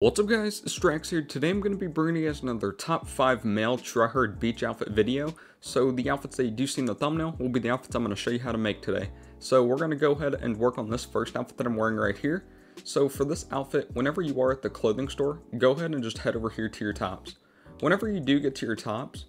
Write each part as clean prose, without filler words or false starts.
What's up guys, Estractz here. Today I'm going to be bringing you guys another top 5 male Truherd beach outfit video. So the outfits that you do see in the thumbnail will be the outfits I'm going to show you how to make today. So we're going to go ahead and work on this first outfit that I'm wearing right here. So for this outfit, whenever you are at the clothing store, go ahead and just head over here to your tops. Whenever you do get to your tops,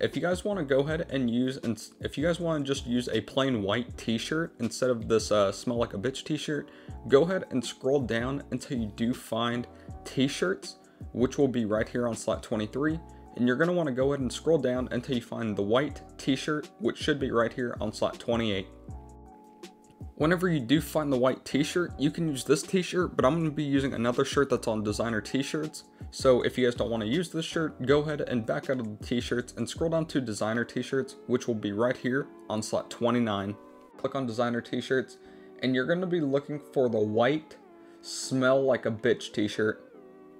if you guys want to go ahead and just use a plain white t-shirt instead of this smell like a bitch t-shirt, go ahead and scroll down until you do find t-shirts, which will be right here on slot 23, and you're going to want to go ahead and scroll down until you find the white t-shirt, which should be right here on slot 28. Whenever you do find the white t-shirt, you can use this t-shirt, but I'm going to be using another shirt that's on designer t-shirts. So if you guys don't want to use this shirt, go ahead and back out of the t-shirts and scroll down to designer t-shirts, which will be right here on slot 29. Click on designer t-shirts, and you're going to be looking for the white smell like a bitch t-shirt.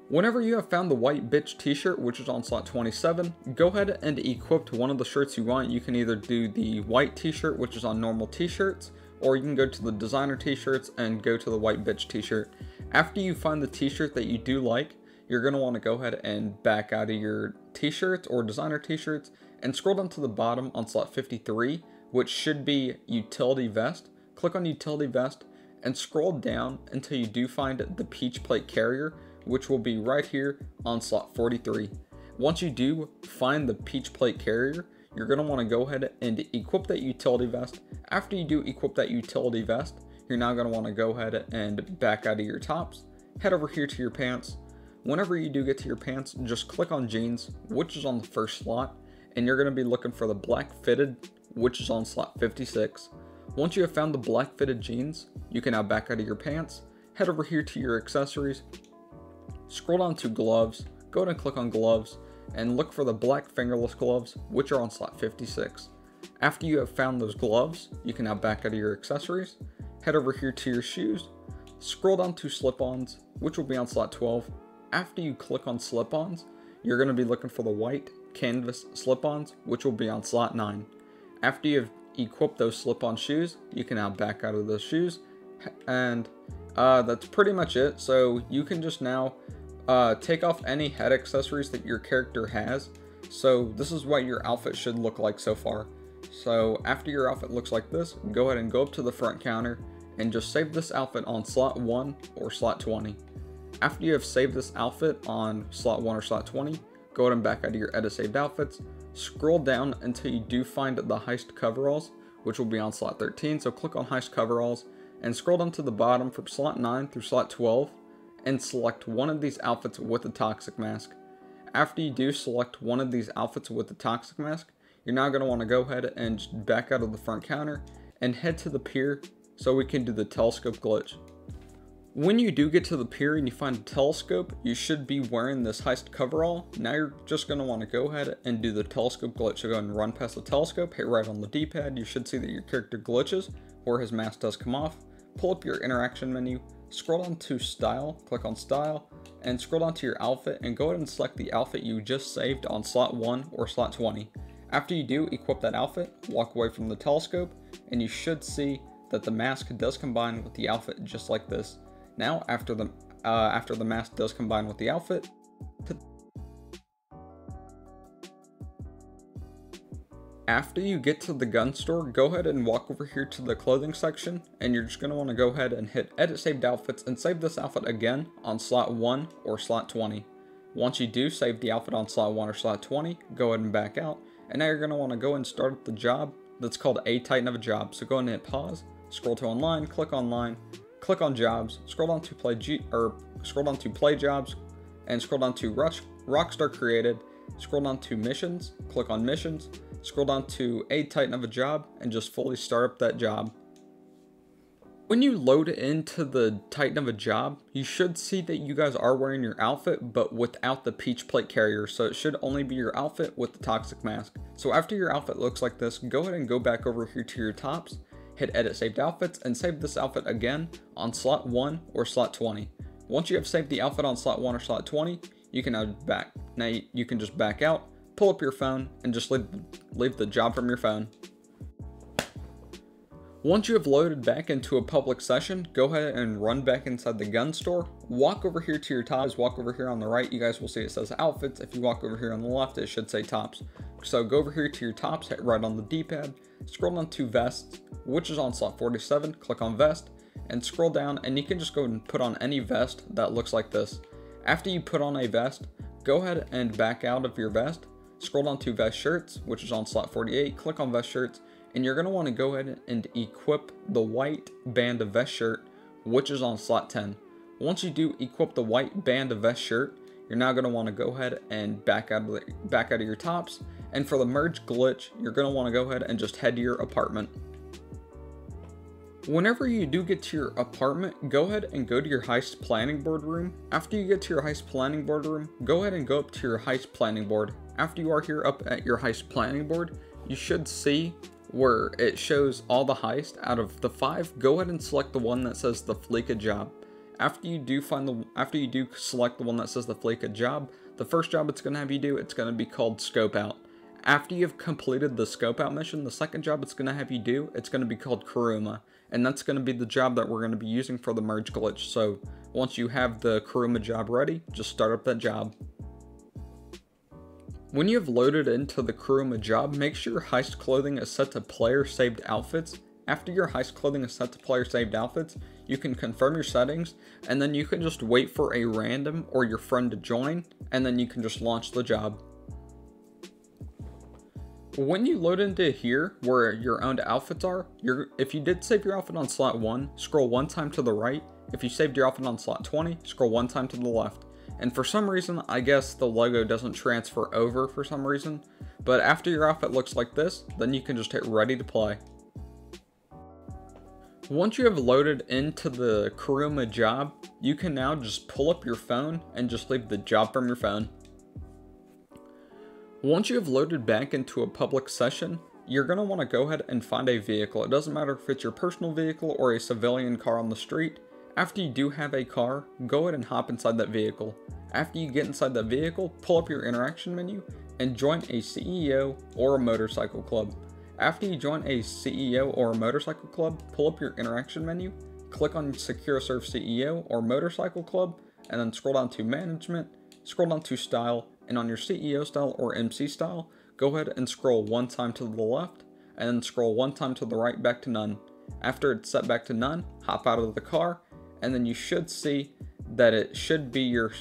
Whenever you have found the white bitch t-shirt, which is on slot 27, go ahead and equip to one of the shirts you want. You can either do the white t-shirt, which is on normal t-shirts, or you can go to the designer t-shirts and go to the white bitch t-shirt. After you find the t-shirt that you do like, you're going to want to go ahead and back out of your t-shirts or designer t-shirts and scroll down to the bottom on slot 53, which should be utility vest. Click on utility vest and scroll down until you do find the peach plate carrier, which will be right here on slot 43. Once you do find the peach plate carrier, you're going to want to go ahead and equip that utility vest. After you do equip that utility vest, you're now going to want to go ahead and back out of your tops, head over here to your pants. Whenever you do get to your pants, just click on jeans, which is on the first slot, and you're going to be looking for the black fitted, which is on slot 56. Once you have found the black fitted jeans, you can now back out of your pants, head over here to your accessories, scroll down to gloves, go ahead and click on gloves, and look for the black fingerless gloves, which are on slot 56. After you have found those gloves, you can now back out of your accessories, head over here to your shoes, scroll down to slip-ons, which will be on slot 12. After you click on slip-ons, you're going to be looking for the white canvas slip-ons, which will be on slot 9. After you have equipped those slip-on shoes, you can now back out of those shoes, and that's pretty much it. So you can just now take off any head accessories that your character has. So this is what your outfit should look like so far. So after your outfit looks like this, go ahead and go up to the front counter and just save this outfit on slot 1 or slot 20. After you have saved this outfit on slot 1 or slot 20, go ahead and back out of your edit saved outfits, scroll down until you do find the heist coveralls, which will be on slot 13. So click on heist coveralls and scroll down to the bottom from slot 9 through slot 12 and select one of these outfits with a toxic mask. After you do select one of these outfits with the toxic mask, you're now going to want to go ahead and just back out of the front counter and head to the pier so we can do the telescope glitch. When you do get to the pier and you find a telescope, you should be wearing this heist coverall. Now you're just going to want to go ahead and do the telescope glitch. So go ahead and run past the telescope, hit right on the D-pad. You should see that your character glitches or his mask does come off. Pull up your interaction menu, scroll down to style, click on style, and scroll down to your outfit and go ahead and select the outfit you just saved on slot 1 or slot 20. After you do equip that outfit, walk away from the telescope, and you should see that the mask does combine with the outfit just like this. Now, after the mask does combine with the outfit, after you get to the gun store, go ahead and walk over here to the clothing section, and you're just going to want to go ahead and hit edit saved outfits and save this outfit again on slot 1 or slot 20. Once you do save the outfit on slot 1 or slot 20, go ahead and back out, and now you're going to want to go and start the job that's called a Titan of a Job. So go ahead and hit pause, scroll to online, click on jobs, scroll down to play jobs, and scroll down to Rockstar Created, scroll down to missions, click on missions, scroll down to a Titan of a Job, and just fully start up that job. When you load into the Titan of a Job, you should see that you guys are wearing your outfit, but without the peach plate carrier. So it should only be your outfit with the toxic mask. So after your outfit looks like this, go ahead and go back over here to your tops, hit edit saved outfits, and save this outfit again on slot 1 or slot 20. Once you have saved the outfit on slot 1 or slot 20, you can now you can just back out, pull up your phone, and just leave the job from your phone. Once you have loaded back into a public session, go ahead and run back inside the gun store. Walk over here to your tops. Walk over here on the right, you guys will see it says outfits. If you walk over here on the left, it should say tops. So go over here to your tops, hit right on the D-pad, scroll down to vests, which is on slot 47, click on vest, and scroll down, and you can just go ahead and put on any vest that looks like this. After you put on a vest, go ahead and back out of your vest, scroll down to vest shirts, which is on slot 48, click on vest shirts, and you're going to want to go ahead and equip the white band of vest shirt, which is on slot 10. Once you do equip the white band of vest shirt, you're now going to want to go ahead and back out of your tops. And for the merge glitch, you're going to want to go ahead and just head to your apartment. Whenever you do get to your apartment, go ahead and go to your heist planning board room. After you get to your heist planning board room, go ahead and go up to your heist planning board. After you are here up at your heist planning board, you should see where it shows all the heist. Out of the 5, go ahead and select the one that says the Flika job. After you do select the one that says the Flika job, the first job it's going to have you do, it's going to be called scope out. After you've completed the scope out mission, the second job it's going to have you do, it's going to be called Kuruma, and that's going to be the job that we're going to be using for the merge glitch. So once you have the Kuruma job ready, just start up that job. When you have loaded into the Kuruma job, make sure your heist clothing is set to player saved outfits. After your heist clothing is set to player saved outfits, you can confirm your settings, and then you can just wait for a random or your friend to join, and then you can just launch the job. When you load into here where your own outfits are, if you did save your outfit on slot 1, scroll one time to the right. If you saved your outfit on slot 20, scroll one time to the left. And for some reason, I guess the logo doesn't transfer over for some reason, but after your outfit looks like this, then you can just hit ready to play. Once you have loaded into the Kuruma job, you can now just pull up your phone and just leave the job from your phone. Once you have loaded back into a public session, you're going to want to go ahead and find a vehicle. It doesn't matter if it's your personal vehicle or a civilian car on the street. After you do have a car, go ahead and hop inside that vehicle. After you get inside that vehicle, pull up your interaction menu and join a CEO or a motorcycle club. After you join a CEO or a motorcycle club, pull up your interaction menu, click on Secure Serve CEO or motorcycle club, and then scroll down to management, scroll down to style, and on your CEO style or MC style, go ahead and scroll one time to the left and then scroll one time to the right back to none. After it's set back to none, hop out of the car, and then you should see that it should be your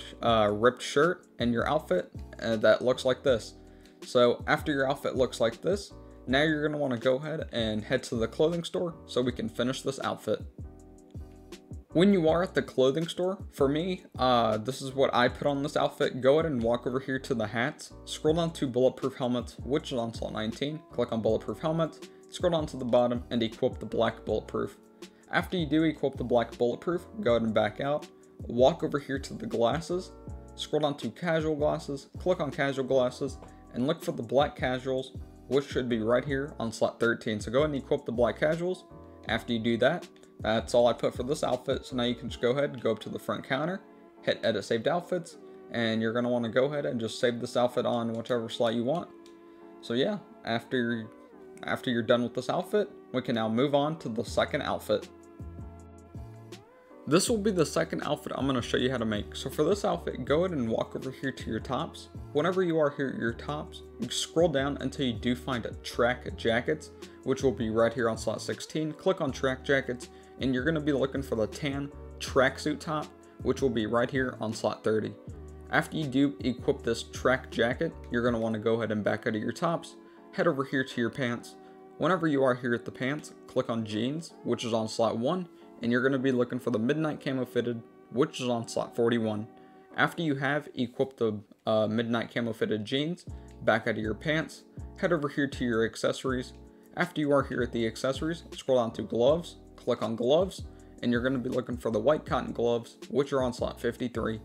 ripped shirt and your outfit that looks like this. So after your outfit looks like this, now you're going to want to go ahead and head to the clothing store so we can finish this outfit. When you are at the clothing store, for me, this is what I put on this outfit. Go ahead and walk over here to the hats, scroll down to bulletproof helmets, which is on slot 19, click on bulletproof helmets, scroll down to the bottom and equip the black bulletproof. After you do equip the black bulletproof, go ahead and back out, walk over here to the glasses, scroll down to casual glasses, click on casual glasses, and look for the black casuals, which should be right here on slot 13. So go ahead and equip the black casuals. After you do that, that's all I put for this outfit. So now you can just go ahead and go up to the front counter, hit edit saved outfits, and you're going to want to go ahead and just save this outfit on whichever slot you want. So yeah, after you're done with this outfit, we can now move on to the second outfit. This will be the second outfit I'm going to show you how to make. So for this outfit, go ahead and walk over here to your tops. Whenever you are here at your tops, you scroll down until you do find track jackets, which will be right here on slot 16. Click on track jackets, and you're going to be looking for the tan tracksuit top, which will be right here on slot 30. After you do equip this track jacket, you're going to want to go ahead and back out of your tops, head over here to your pants. Whenever you are here at the pants, click on jeans, which is on slot 1. And you're going to be looking for the midnight camo fitted, which is on slot 41. After you have equipped the midnight camo fitted jeans, back out of your pants, head over here to your accessories. After you are here at the accessories, scroll down to gloves, click on gloves, and you're going to be looking for the white cotton gloves, which are on slot 53.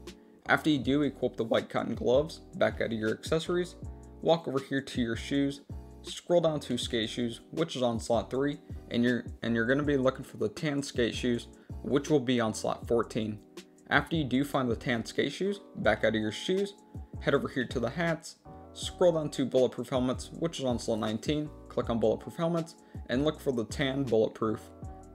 After you do equip the white cotton gloves, back out of your accessories, walk over here to your shoes, scroll down to skate shoes, which is on slot 3, and you're going to be looking for the tan skate shoes, which will be on slot 14. After you do find the tan skate shoes, back out of your shoes, head over here to the hats, scroll down to bulletproof helmets, which is on slot 19, click on Bulletproof Helmets, and look for the tan Bulletproof.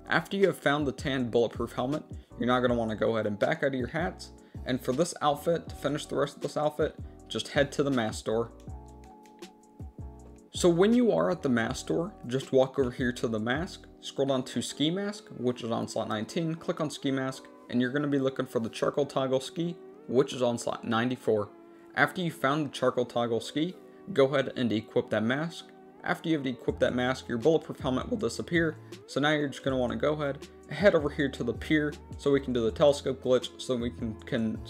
After you have found the tan Bulletproof Helmet, you're now going to want to go ahead and back out of your hats, and for this outfit, to finish the rest of this outfit, just head to the mask store. So when you are at the mask store, just walk over here to the mask, scroll down to Ski Mask, which is on slot 19, click on Ski Mask, and you're going to be looking for the charcoal toggle ski, which is on slot 94. After you found the charcoal toggle ski, go ahead and equip that mask. After you have equipped that mask, your bulletproof helmet will disappear. So now you're just going to want to go ahead, head over here to the pier so we can do the telescope glitch so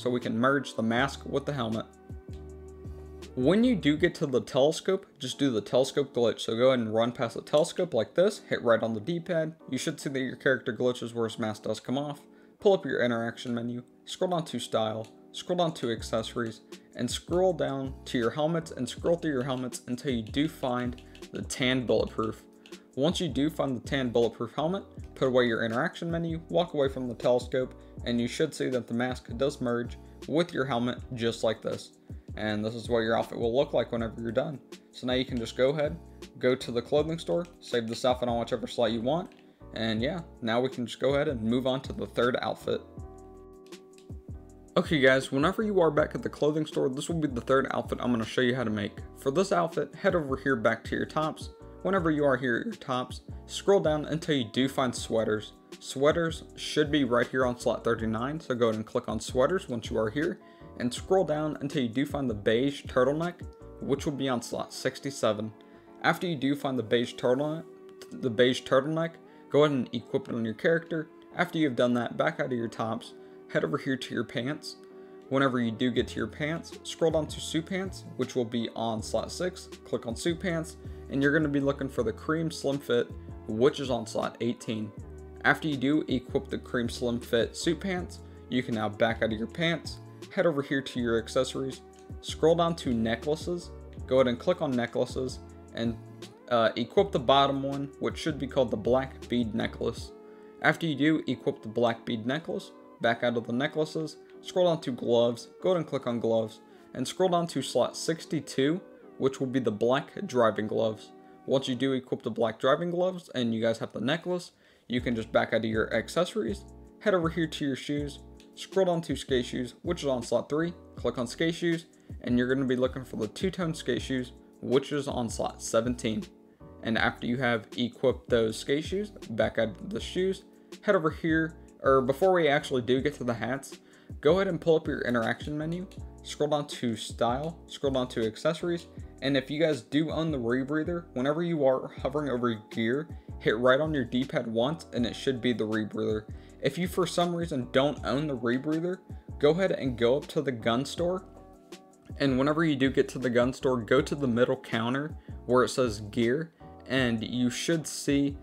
we can merge the mask with the helmet. When you do get to the telescope, just do the telescope glitch. So go ahead and run past the telescope like this, hit right on the D-pad. You should see that your character glitches where his mask does come off. Pull up your interaction menu, scroll down to style, scroll down to accessories, and scroll down to your helmets and scroll through your helmets until you do find the tan bulletproof. Once you do find the tan bulletproof helmet, put away your interaction menu, walk away from the telescope, and you should see that the mask does merge with your helmet just like this. And this is what your outfit will look like whenever you're done. So now you can just go ahead, go to the clothing store, save this outfit on whichever slot you want. And yeah, now we can just go ahead and move on to the third outfit. Okay guys, whenever you are back at the clothing store, this will be the third outfit I'm going to show you how to make. For this outfit, head over here back to your tops. Whenever you are here at your tops, scroll down until you do find sweaters. Sweaters should be right here on slot 39, so go ahead and click on sweaters once you are here, and scroll down until you do find the beige turtleneck, which will be on slot 67. After you do find the beige turtleneck, go ahead and equip it on your character. After you've done that, back out of your tops, head over here to your pants. Whenever you do get to your pants, scroll down to suit pants, which will be on slot 6, click on suit pants, and you're going to be looking for the cream slim fit, which is on slot 18. After you do equip the cream slim fit suit pants, you can now back out of your pants, head over here to your accessories, scroll down to necklaces, go ahead and click on necklaces, and equip the bottom one, which should be called the black bead necklace. After you do equip the black bead necklace, back out of the necklaces, scroll down to gloves, go ahead and click on gloves, and scroll down to slot 62, which will be the black driving gloves. Once you do equip the black driving gloves and you guys have the necklace, you can just back out of your accessories, head over here to your shoes, scroll down to skate shoes, which is on slot 3, click on skate shoes, and you're going to be looking for the two-tone skate shoes, which is on slot 17. And after you have equipped those skate shoes, back out of the shoes, head over here, or before we actually do get to the hats, go ahead and pull up your interaction menu, scroll down to style, scroll down to accessories, and if you guys do own the rebreather, whenever you are hovering over your gear, hit right on your D-pad once and it should be the rebreather. If you for some reason don't own the rebreather, go ahead and go up to the gun store, and whenever you do get to the gun store, go to the middle counter where it says gear, and you should see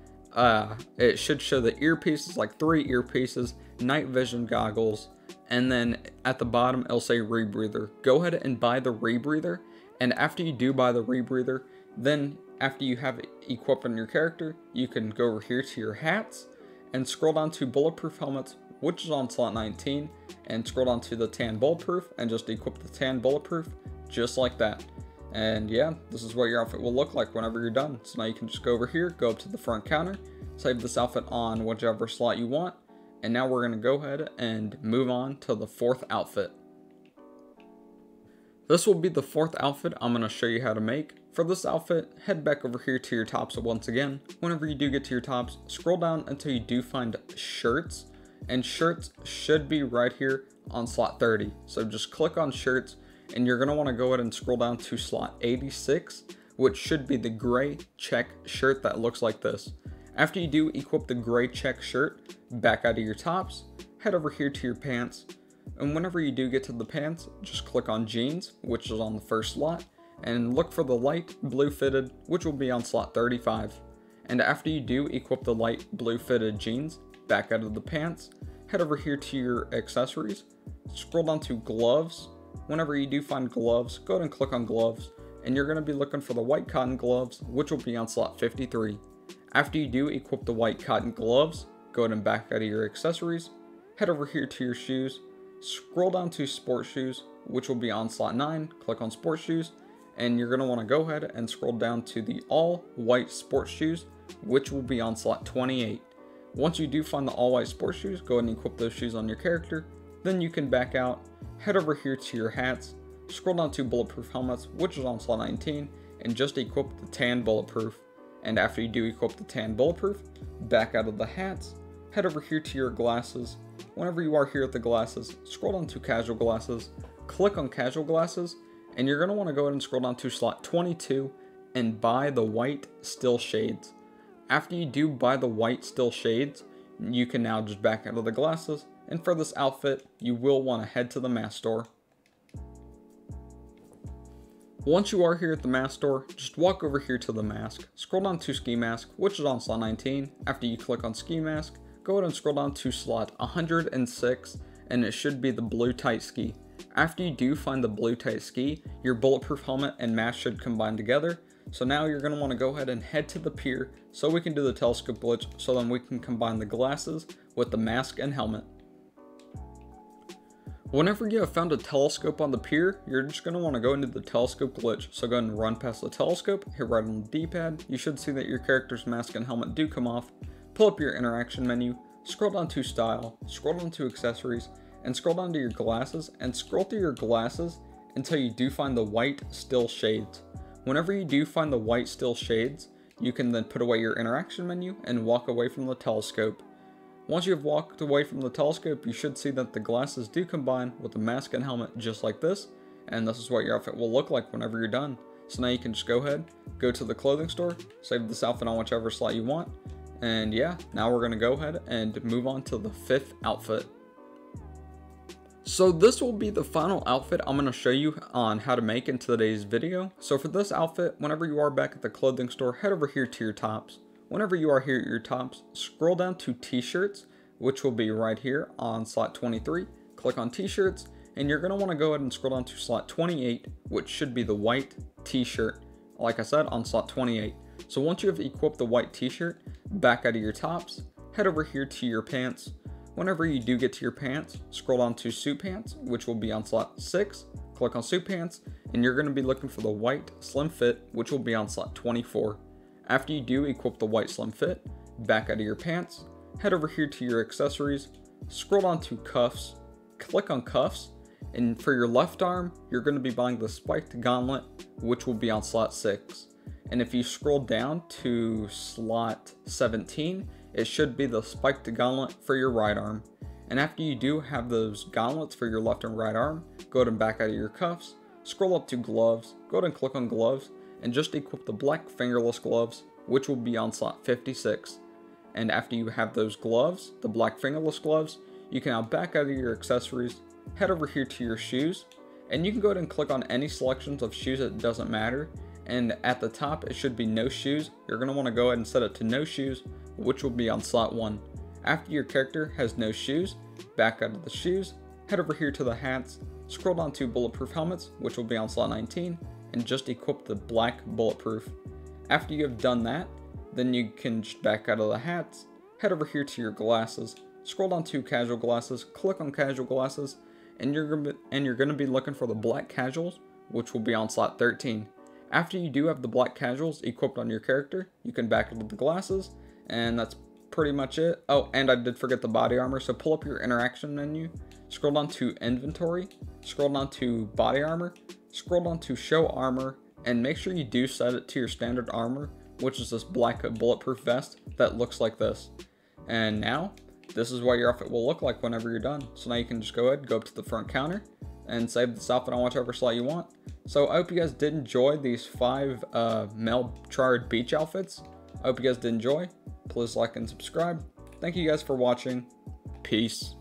it should show the earpieces, like 3 earpieces, night vision goggles, and then at the bottom it'll say rebreather. Go ahead and buy the rebreather, and after you do buy the rebreather, then after you have it equipped on your character, you can go over here to your hats and scroll down to bulletproof helmets, which is on slot 19, and scroll down to the tan bulletproof and just equip the tan bulletproof just like that. And yeah, this is what your outfit will look like whenever you're done. So now you can just go over here, go up to the front counter, save this outfit on whichever slot you want. And now we're going to go ahead and move on to the fourth outfit. This will be the fourth outfit I'm going to show you how to make. For this outfit, head back over here to your tops once again. Whenever you do get to your tops, scroll down until you do find shirts. And shirts should be right here on slot 30. So just click on shirts, and you're going to want to go ahead and scroll down to slot 86, which should be the gray check shirt that looks like this. After you do equip the gray check shirt, back out of your tops, head over here to your pants, and whenever you do get to the pants, just click on jeans, which is on the first slot, and look for the light blue fitted, which will be on slot 35. And after you do equip the light blue fitted jeans, back out of the pants, head over here to your accessories, scroll down to gloves. Whenever you do find gloves, go ahead and click on gloves, and you're going to be looking for the white cotton gloves, which will be on slot 53. After you do equip the white cotton gloves, go ahead and back out of your accessories, head over here to your shoes, scroll down to sports shoes, which will be on slot 9, click on sports shoes, and you're going to want to go ahead and scroll down to the all white sports shoes, which will be on slot 28. Once you do find the all white sports shoes, go ahead and equip those shoes on your character. Then you can back out, head over here to your hats, scroll down to bulletproof helmets, which is on slot 19, and just equip the tan bulletproof. And after you do equip the tan bulletproof, back out of the hats, head over here to your glasses. Whenever you are here at the glasses, scroll down to casual glasses, click on casual glasses, and you're going to want to go ahead and scroll down to slot 22 and buy the white still shades. After you do buy the white still shades, you can now just back out of the glasses, and for this outfit, you will want to head to the mask store. Once you are here at the mask store, just walk over here to the mask, scroll down to ski mask, which is on slot 19. After you click on ski mask, go ahead and scroll down to slot 106, and it should be the blue tight ski. After you do find the blue tight ski, your bulletproof helmet and mask should combine together. So now you're going to want to go ahead and head to the pier so we can do the telescope glitch, so then we can combine the glasses with the mask and helmet. Whenever you have found a telescope on the pier, you're just going to want to go into the telescope glitch. So go ahead and run past the telescope, hit right on the D-pad. You should see that your character's mask and helmet do come off. Pull up your interaction menu, scroll down to style, scroll down to accessories, and scroll down to your glasses, and scroll through your glasses until you do find the white still shades. Whenever you do find the white still shades, you can then put away your interaction menu and walk away from the telescope. Once you have walked away from the telescope, you should see that the glasses do combine with the mask and helmet just like this, and this is what your outfit will look like whenever you're done. So now you can just go ahead, go to the clothing store, save this outfit on whichever slot you want, and yeah, now we're going to go ahead and move on to the fifth outfit. So this will be the final outfit I'm going to show you on how to make in today's video. So for this outfit, whenever you are back at the clothing store, head over here to your tops. Whenever you are here at your tops, scroll down to t-shirts, which will be right here on slot 23. Click on t-shirts, and you're going to want to go ahead and scroll down to slot 28, which should be the white t-shirt, like I said, on slot 28. So once you have equipped the white t-shirt, back out of your tops, head over here to your pants. Whenever you do get to your pants, scroll down to suit pants, which will be on slot 6, click on suit pants, and you're going to be looking for the white slim fit, which will be on slot 24. After you do equip the white slim fit, back out of your pants, head over here to your accessories, scroll down to cuffs, click on cuffs, and for your left arm, you're going to be buying the spiked gauntlet, which will be on slot 6. And if you scroll down to slot 17, it should be the spiked gauntlet for your right arm. And after you do have those gauntlets for your left and right arm, go ahead and back out of your cuffs, scroll up to gloves, go ahead and click on gloves, and just equip the black fingerless gloves, which will be on slot 56. And after you have those gloves, the black fingerless gloves, you can now back out of your accessories, head over here to your shoes, and you can go ahead and click on any selections of shoes, it doesn't matter. And at the top, it should be no shoes. You're going to want to go ahead and set it to no shoes, which will be on slot 1. After your character has no shoes, back out of the shoes, head over here to the hats, scroll down to bulletproof helmets, which will be on slot 19, and just equip the black bulletproof. After you have done that, then you can just back out of the hats, head over here to your glasses, scroll down to casual glasses, click on casual glasses, and you're going to be looking for the black casuals, which will be on slot 13. After you do have the black casuals equipped on your character, you can back into the glasses, and that's pretty much it. Oh, and I did forget the body armor, so pull up your interaction menu, scroll down to inventory, scroll down to body armor, scroll down to show armor, and make sure you do set it to your standard armor, which is this black bulletproof vest that looks like this. And now, this is what your outfit will look like whenever you're done. So now you can just go ahead, go up to the front counter, and save this outfit on whichever slot you want. So I hope you guys did enjoy these 5 Mel Trard beach outfits. I hope you guys did enjoy. Please like and subscribe. Thank you guys for watching. Peace.